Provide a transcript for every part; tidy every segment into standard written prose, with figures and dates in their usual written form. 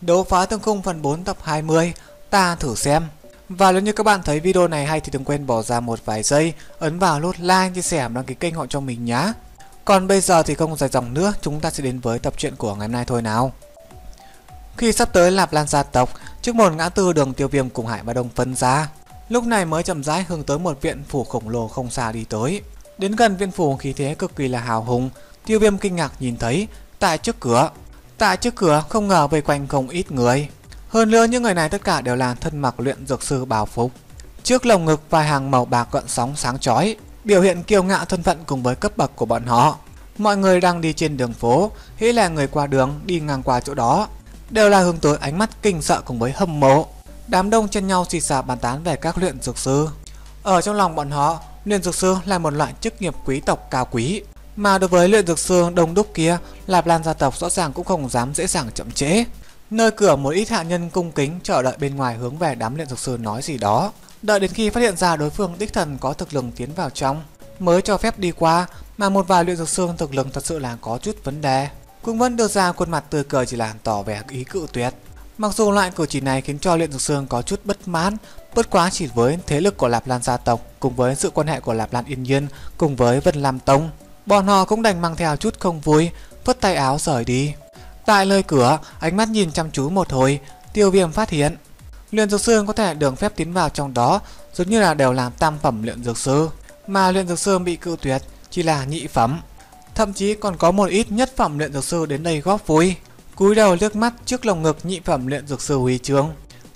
Đấu phá tương khung phần 4 tập 20, ta thử xem. Và nếu như các bạn thấy video này hay thì đừng quên bỏ ra một vài giây, ấn vào nút like, chia sẻ và đăng ký kênh họ cho mình nhá. Còn bây giờ thì không dài dòng nữa, chúng ta sẽ đến với tập truyện của ngày hôm nay thôi nào. Khi sắp tới Lạp Lan gia tộc, trước một ngã tư đường Tiêu Viêm cùng Hải Bà Đông phân ra. Lúc này mới chậm rãi hướng tới một viện phủ khổng lồ không xa đi tới. Đến gần viện phủ khí thế cực kỳ là hào hùng, Tiêu Viêm kinh ngạc nhìn thấy tại trước cửa không ngờ vây quanh không ít người. Hơn nữa những người này tất cả đều là thân mặc luyện dược sư bảo phục, trước lồng ngực vài hàng màu bạc gợn sóng sáng chói, biểu hiện kiêu ngạo thân phận cùng với cấp bậc của bọn họ. Mọi người đang đi trên đường phố, hễ là người qua đường đi ngang qua chỗ đó đều là hướng tới ánh mắt kinh sợ cùng với hâm mộ. Đám đông chen nhau xì xà bàn tán về các luyện dược sư. Ở trong lòng bọn họ, luyện dược sư là một loại chức nghiệp quý tộc cao quý, mà đối với luyện dược sư đông đúc kia, Lạp Lan gia tộc rõ ràng cũng không dám dễ dàng chậm trễ. Nơi cửa một ít hạ nhân cung kính chờ đợi bên ngoài hướng về đám luyện dược sư nói gì đó, đợi đến khi phát hiện ra đối phương đích thần có thực lực tiến vào trong mới cho phép đi qua, mà một vài luyện dược sư thực lực thật sự là có chút vấn đề cũng vẫn đưa ra khuôn mặt tươi cười chỉ là tỏ vẻ ý cự tuyệt. Mặc dù loại cử chỉ này khiến cho luyện dược sư có chút bất mãn, bất quá chỉ với thế lực của Lạp Lan gia tộc cùng với sự quan hệ của Lạp Lan Yên Nhiên cùng với Vân Lam Tông, bọn họ cũng đành mang theo chút không vui, phất tay áo rời đi. Tại nơi cửa, ánh mắt nhìn chăm chú một hồi, Tiêu Viêm phát hiện luyện dược sư có thể được phép tiến vào trong đó giống như là đều làm tam phẩm luyện dược sư, mà luyện dược sư bị cự tuyệt chỉ là nhị phẩm, thậm chí còn có một ít nhất phẩm luyện dược sư đến đây góp vui. Cúi đầu liếc mắt trước lồng ngực nhị phẩm luyện dược sư huy chương,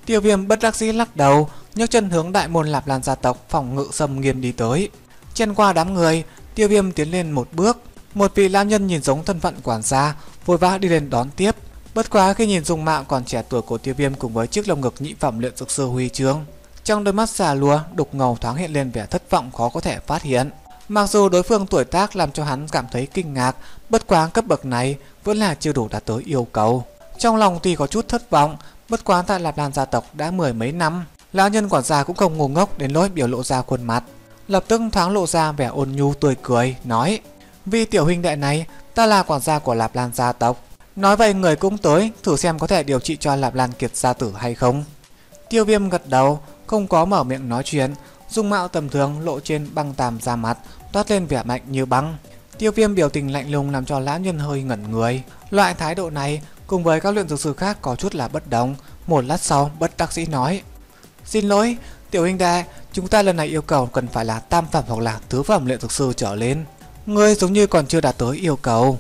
Tiêu Viêm bất đắc dĩ lắc đầu, nhấc chân hướng đại môn Lạp Lan gia tộc phòng ngự sầm nghiêm đi tới. Chen qua đám người, Tiêu Viêm tiến lên một bước, một vị nam nhân nhìn giống thân phận quản gia vội vã đi lên đón tiếp. Bất quá khi nhìn dung mạo còn trẻ tuổi của Tiêu Viêm cùng với chiếc lồng ngực nhị phẩm luyện dược sư huy chương, trong đôi mắt già lùa đục ngầu thoáng hiện lên vẻ thất vọng khó có thể phát hiện. Mặc dù đối phương tuổi tác làm cho hắn cảm thấy kinh ngạc, bất quá cấp bậc này vẫn là chưa đủ đạt tới yêu cầu. Trong lòng tuy có chút thất vọng, bất quá tại Lạp Lan gia tộc đã mười mấy năm, lão nhân quản gia cũng không ngu ngốc đến nỗi biểu lộ ra khuôn mặt, lập tức thoáng lộ ra vẻ ôn nhu tươi cười nói: "Vì tiểu huynh đệ này, ta là quản gia của Lạp Lan gia tộc." Nói vậy người cũng tới thử xem có thể điều trị cho Lạp Lan kiệt gia tử hay không. Tiêu Viêm gật đầu, không có mở miệng nói chuyện, dung mạo tầm thường lộ trên băng tàm da mặt, toát lên vẻ mạnh như băng. Tiêu Viêm biểu tình lạnh lùng làm cho lão nhân hơi ngẩn người. Loại thái độ này cùng với các luyện dược sư khác có chút là bất đồng. Một lát sau, bất đắc dĩ nói: "Xin lỗi, tiểu huynh đệ, chúng ta lần này yêu cầu cần phải là tam phẩm hoặc là tứ phẩm luyện dược sư trở lên. Ngươi giống như còn chưa đạt tới yêu cầu."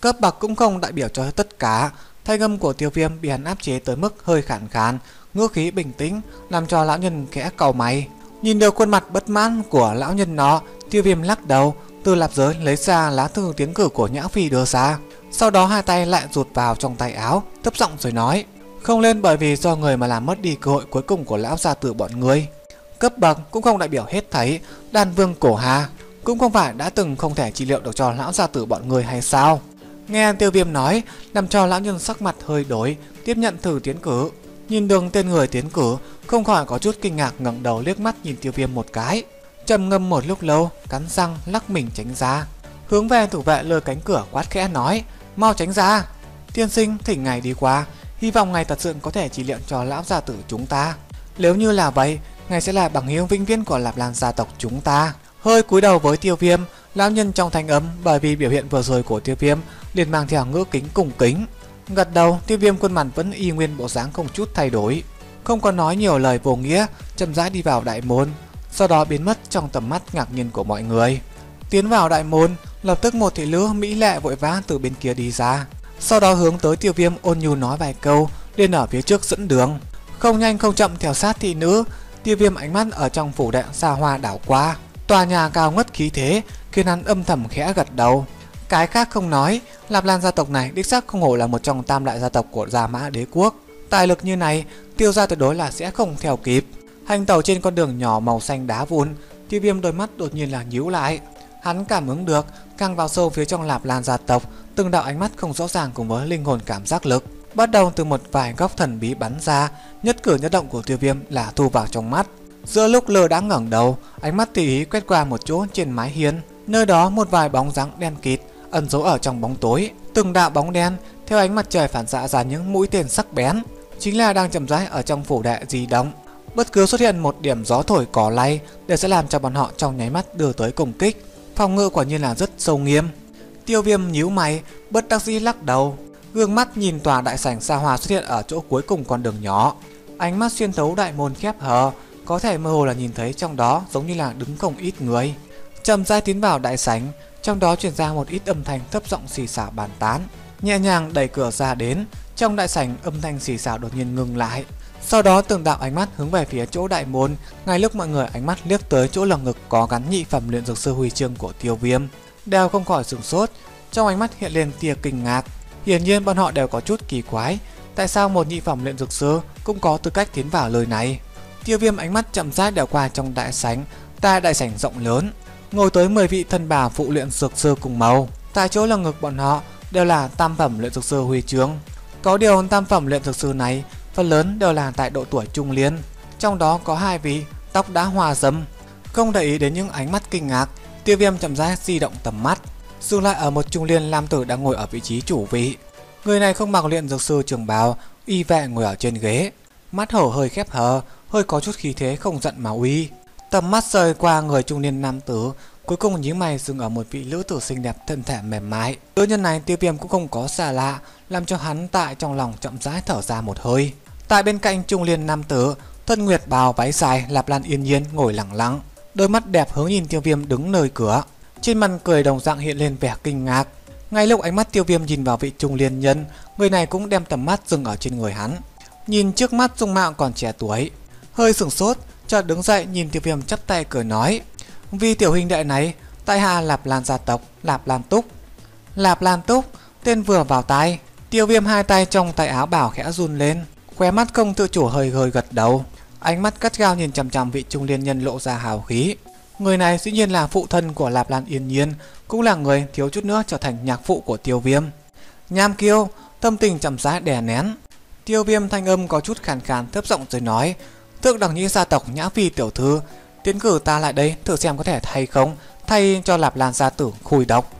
Cấp bậc cũng không đại biểu cho tất cả, thanh âm của Tiêu Viêm bị hắn áp chế tới mức hơi khản khàn, ngữ khí bình tĩnh làm cho lão nhân khẽ cau mày. Nhìn được khuôn mặt bất mãn của lão nhân nó, Tiêu Viêm lắc đầu, từ lạp giới lấy ra lá thư tiến cử của Nhã Phi đưa ra, sau đó hai tay lại rụt vào trong tay áo, thấp giọng rồi nói: "Không lên bởi vì do người mà làm mất đi cơ hội cuối cùng của lão gia tử bọn ngươi. Cấp bậc cũng không đại biểu hết thảy, Đan vương Cổ Hà cũng không phải đã từng không thể trị liệu được cho lão gia tử bọn người hay sao?" Nghe Tiêu Viêm nói, làm cho lão nhân sắc mặt hơi đổi, tiếp nhận thử tiến cử. Nhìn đường tên người tiến cử, không khỏi có chút kinh ngạc, ngẩng đầu liếc mắt nhìn Tiêu Viêm một cái, trầm ngâm một lúc lâu, cắn răng lắc mình tránh ra, hướng về thủ vệ lôi cánh cửa quát khẽ nói: "Mau tránh ra, tiên sinh thỉnh ngày đi qua, hy vọng ngày thật sự có thể trị liệu cho lão gia tử chúng ta. Nếu như là vậy, ngài sẽ là bằng hữu vĩnh viễn của Lạp Lan gia tộc chúng ta." Hơi cúi đầu với Tiêu Viêm, lão nhân trong thanh âm bởi vì biểu hiện vừa rồi của Tiêu Viêm liền mang theo ngữ kính cùng kính. Gật đầu, Tiêu Viêm khuôn mặt vẫn y nguyên bộ dáng không chút thay đổi, không có nói nhiều lời vô nghĩa, chậm rãi đi vào đại môn, sau đó biến mất trong tầm mắt ngạc nhiên của mọi người. Tiến vào đại môn, lập tức một thị nữ mỹ lệ vội vã từ bên kia đi ra, sau đó hướng tới Tiêu Viêm ôn nhu nói vài câu, liền ở phía trước dẫn đường. Không nhanh không chậm theo sát thị nữ, Tiêu Viêm ánh mắt ở trong phủ đệ xa hoa đảo qua, tòa nhà cao ngất khí thế khiến hắn âm thầm khẽ gật đầu. Cái khác không nói, Lạp Lan gia tộc này đích xác không hổ là một trong tam đại gia tộc của Gia Mã đế quốc, tài lực như này Tiêu gia tuyệt đối là sẽ không theo kịp. Hành tẩu trên con đường nhỏ màu xanh đá vụn, Tiêu Viêm đôi mắt đột nhiên là nhíu lại. Hắn cảm ứng được càng vào sâu phía trong Lạp Lan gia tộc, từng đạo ánh mắt không rõ ràng cùng với linh hồn cảm giác lực bắt đầu từ một vài góc thần bí bắn ra, nhất cử nhất động của Tiêu Viêm là thu vào trong mắt. Giữa lúc lơ đãng ngẩng đầu, ánh mắt tùy ý quét qua một chỗ trên mái hiên, nơi đó một vài bóng dáng đen kịt ẩn giấu ở trong bóng tối, từng đạo bóng đen theo ánh mặt trời phản xạ ra những mũi tên sắc bén, chính là đang chậm rãi ở trong phủ đệ di động. Bất cứ xuất hiện một điểm gió thổi cỏ lay đều sẽ làm cho bọn họ trong nháy mắt đưa tới công kích. Phòng ngự quả nhiên là rất sâu nghiêm. Tiêu Viêm nhíu mày, bất đắc dĩ lắc đầu, gương mắt nhìn tòa đại sảnh xa hoa xuất hiện ở chỗ cuối cùng con đường nhỏ. Ánh mắt xuyên thấu đại môn khép hờ, có thể mơ hồ là nhìn thấy trong đó giống như là đứng không ít người. Chậm rãi tiến vào đại sảnh, trong đó truyền ra một ít âm thanh thấp giọng xì xào bàn tán. Nhẹ nhàng đẩy cửa ra đến, trong đại sảnh âm thanh xì xào đột nhiên ngừng lại. Sau đó từng đạo ánh mắt hướng về phía chỗ đại môn, ngay lúc mọi người ánh mắt liếc tới chỗ lồng ngực có gắn nhị phẩm luyện dược sư huy chương của Tiêu Viêm, đều không khỏi sửng sốt, trong ánh mắt hiện lên tia kinh ngạc. Hiển nhiên bọn họ đều có chút kỳ quái, tại sao một nhị phẩm luyện dược sư cũng có tư cách tiến vào lời này. Tiêu Viêm ánh mắt chậm rãi đảo qua trong đại sảnh, tại đại sảnh rộng lớn, ngồi tới 10 vị thân bà phụ luyện dược sư cùng màu, tại chỗ lồng ngực bọn họ đều là tam phẩm luyện dược sư huy chương. Có điều tam phẩm luyện dược sư này phần lớn đều là tại độ tuổi trung niên, trong đó có 2 vị tóc đã hoa râm. Không để ý đến những ánh mắt kinh ngạc, Tiêu Viêm chậm rãi di động tầm mắt, dừng lại ở một trung niên nam tử đang ngồi ở vị trí chủ vị. Người này không mặc luyện dược sư trường bào, y vệ ngồi ở trên ghế, mắt hổ hơi khép hờ, hơi có chút khí thế không giận mà uy. Tầm mắt rơi qua người trung niên nam tử, cuối cùng nhíu mày dừng ở một vị nữ tử xinh đẹp thân thể mềm mại. Nữ nhân này Tiêu Viêm cũng không có xa lạ, làm cho hắn tại trong lòng chậm rãi thở ra một hơi. Tại bên cạnh trung niên nam tử, thân nguyệt bào váy dài Lạp Lan Yên Nhiên ngồi lẳng lặng, đôi mắt đẹp hướng nhìn Tiêu Viêm đứng nơi cửa, trên mặt cười đồng dạng hiện lên vẻ kinh ngạc. Ngay lúc ánh mắt Tiêu Viêm nhìn vào vị trung niên nhân, người này cũng đem tầm mắt dừng ở trên người hắn. Nhìn trước mắt dung mạo còn trẻ tuổi, hơi sửng sốt, chợt đứng dậy nhìn Tiêu Viêm chắp tay cười nói: "Vì tiểu huynh đệ này, tại hạ Lạp Lan gia tộc, Lạp Lan Túc." Lạp Lan Túc, tên vừa vào tai, Tiêu Viêm hai tay trong tay áo bảo khẽ run lên, khóe mắt không tự chủ hơi hơi gật đầu, ánh mắt gắt gao nhìn chằm chằm vị trung niên nhân lộ ra hào khí. Người này dĩ nhiên là phụ thân của Lạp Lan Yên Nhiên, cũng là người thiếu chút nữa trở thành nhạc phụ của Tiêu Viêm. Nham Kiêu, tâm tình chậm rãi đè nén, Tiêu Viêm thanh âm có chút khàn khàn thấp giọng rồi nói: "Thượng đẳng nhĩ gia tộc Nhã Phi tiểu thư, tiến cử ta lại đây thử xem có thể thay không, thay cho Lạp Lan gia tử khui độc."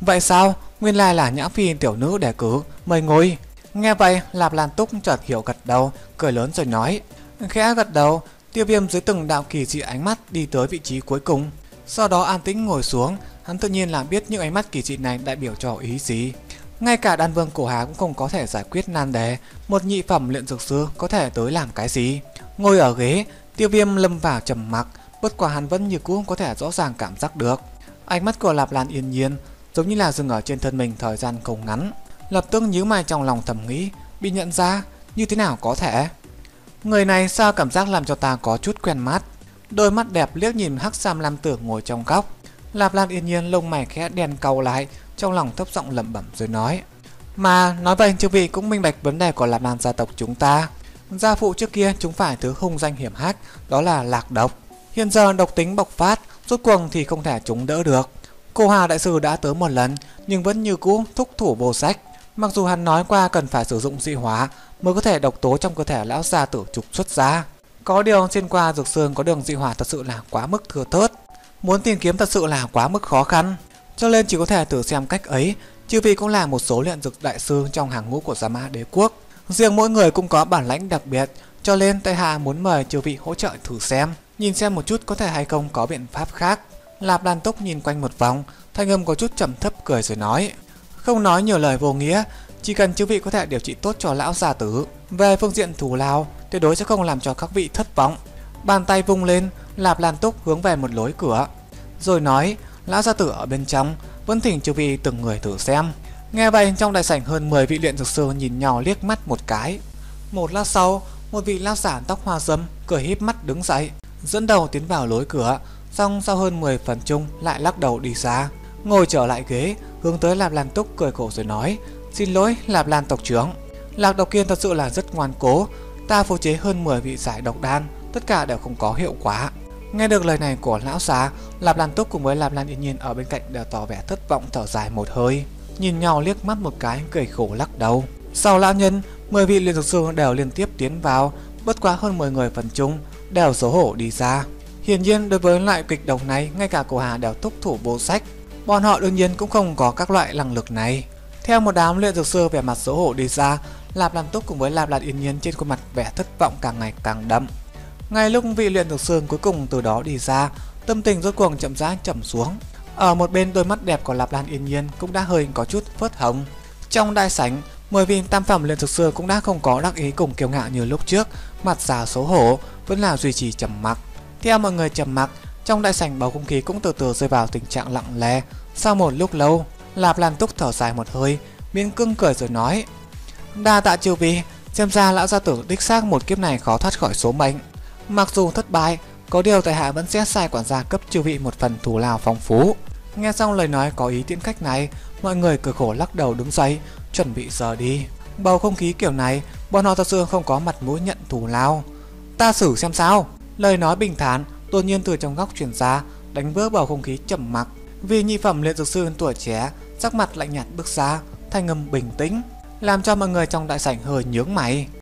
"Vậy sao, nguyên lai là Nhã Phi tiểu nữ đề cử, mời ngồi." Nghe vậy, Lạp Lan Túc chợt hiểu gật đầu, cười lớn rồi nói. Khẽ gật đầu, Tiêu Viêm dưới từng đạo kỳ dị ánh mắt đi tới vị trí cuối cùng, sau đó an tĩnh ngồi xuống. Hắn tự nhiên là biết những ánh mắt kỳ dị này đại biểu cho ý gì. Ngay cả Đan vương Cổ Hà cũng không có thể giải quyết nan đề, một nhị phẩm luyện dược sư có thể tới làm cái gì? Ngồi ở ghế, Tiêu Viêm lâm vào trầm mặc, bất quá hắn vẫn như cũ có thể rõ ràng cảm giác được ánh mắt của Lạp Lan Yên Nhiên giống như là dừng ở trên thân mình thời gian không ngắn. Lập tức nhíu mày trong lòng thầm nghĩ, bị nhận ra như thế nào có thể? Người này sao cảm giác làm cho ta có chút quen mắt. Đôi mắt đẹp liếc nhìn hắc sam lam tử ngồi trong góc, Lạp Lan Yên Nhiên lông mày khẽ đen cau lại, trong lòng thấp giọng lẩm bẩm rồi nói: "Mà nói vậy chư vị cũng minh bạch vấn đề của Lạp Lan gia tộc chúng ta. Gia phụ trước kia chúng phải thứ hung danh hiểm hách, đó là lạc độc. Hiện giờ độc tính bộc phát, rốt cuộc thì không thể chống đỡ được. Cổ Hà đại sư đã tới một lần, nhưng vẫn như cũ thúc thủ vô sách. Mặc dù hắn nói qua cần phải sử dụng dị hóa mới có thể độc tố trong cơ thể lão gia tử trục xuất ra. Có điều xuyên qua dược xương có đường dị hóa thật sự là quá mức thừa thớt, muốn tìm kiếm thật sự là quá mức khó khăn, cho nên chỉ có thể thử xem cách ấy. Chư vị cũng là một số luyện dược đại sư trong hàng ngũ của Gia Mã Đế quốc, riêng mỗi người cũng có bản lãnh đặc biệt, cho nên tại hạ muốn mời chư vị hỗ trợ thử xem, nhìn xem một chút có thể hay không có biện pháp khác." Lạp Lan Túc nhìn quanh một vòng, thanh âm có chút trầm thấp cười rồi nói: "Không nói nhiều lời vô nghĩa, chỉ cần chư vị có thể điều trị tốt cho lão gia tử, về phương diện thù lao tuyệt đối sẽ không làm cho các vị thất vọng." Bàn tay vung lên, Lạp Lan Túc hướng về một lối cửa rồi nói: "Lão gia tử ở bên trong, vẫn thỉnh chư vị từng người thử xem." Nghe vậy, trong đại sảnh hơn 10 vị luyện dược sư nhìn nhau liếc mắt một cái. Một lát sau, một vị lão giả tóc hoa râm cười híp mắt đứng dậy, dẫn đầu tiến vào lối cửa, xong sau hơn 10 phần chung lại lắc đầu đi xa, ngồi trở lại ghế, hướng tới Lạp Lan Túc cười khổ rồi nói: "Xin lỗi Lạp Lan tộc trưởng, lạc độc kiên thật sự là rất ngoan cố, ta phối chế hơn 10 vị giải độc đan, tất cả đều không có hiệu quả." Nghe được lời này của lão già, Lạp Lan Túc cùng với Lạp Lan Yên Nhiên ở bên cạnh đều tỏ vẻ thất vọng thở dài một hơi, nhìn nhau liếc mắt một cái cười khổ lắc đầu. Sau lão nhân, 10 vị luyện dược sư đều liên tiếp tiến vào, bất quá hơn 10 người phần chung đều xấu hổ đi ra. Hiển nhiên đối với loại kịch độc này, ngay cả Cổ Hà đều thúc thủ vô sách, bọn họ đương nhiên cũng không có các loại năng lực này. Theo một đám luyện dược sư vẻ mặt xấu hổ đi ra, Lạp Lan Túc cùng với Lạp Lan Yên Nhiên trên khuôn mặt vẻ thất vọng càng ngày càng đậm. Ngay lúc vị luyện dược sư cuối cùng từ đó đi ra, tâm tình rốt cuộc chậm rãi trầm xuống. Ở một bên, đôi mắt đẹp của Lạp Lan Yên Nhiên cũng đã hơi có chút phớt hồng. Trong đại sảnh, 10 vị tam phẩm luyện dược sư cũng đã không có đắc ý cùng kiêu ngạo như lúc trước, mặt già xấu hổ vẫn là duy trì trầm mặc. Theo mọi người trầm mặc, trong đại sảnh bầu không khí cũng từ từ rơi vào tình trạng lặng lẽ. Sau một lúc lâu, Lạp Lan Túc thở dài một hơi, miễn cưỡng cười rồi nói: "Đa tạ chư vị, xem ra lão gia tử đích xác một kiếp này khó thoát khỏi số mệnh. Mặc dù thất bại, có điều tại hạ vẫn sẽ sai quản gia cấp chư vị một phần thù lao phong phú." Nghe xong lời nói có ý tiễn khách này, mọi người cười khổ lắc đầu đứng dậy, chuẩn bị rời đi. Bầu không khí kiểu này, bọn họ thật sự không có mặt mũi nhận thù lao. "Ta xử xem sao." Lời nói bình thản đột nhiên từ trong góc truyền ra, đánh vỡ bầu không khí trầm mặc. Vì nhị phẩm luyện dược sư tuổi trẻ, sắc mặt lạnh nhạt bước ra, thanh âm bình tĩnh, làm cho mọi người trong đại sảnh hơi nhướng mày.